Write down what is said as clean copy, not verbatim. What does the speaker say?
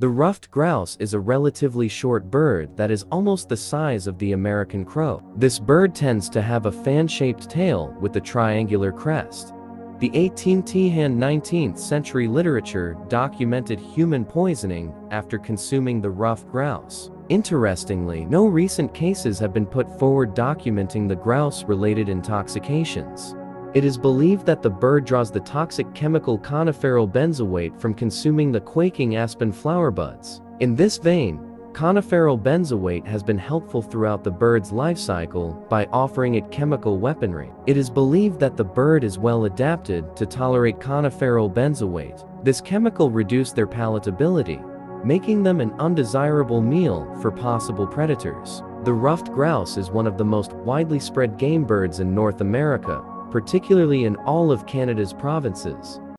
The ruffed grouse is a relatively short bird that is almost the size of the American crow. This bird tends to have a fan-shaped tail with a triangular crest. The 18th and 19th century literature documented human poisoning after consuming the ruffed grouse. Interestingly, no recent cases have been put forward documenting the grouse-related intoxications. It is believed that the bird draws the toxic chemical coniferyl benzoate from consuming the quaking aspen flower buds. In this vein, coniferyl benzoate has been helpful throughout the bird's life cycle by offering it chemical weaponry. It is believed that the bird is well adapted to tolerate coniferyl benzoate. This chemical reduced their palatability, making them an undesirable meal for possible predators. The ruffed grouse is one of the most widely spread game birds in North America, particularly in all of Canada's provinces.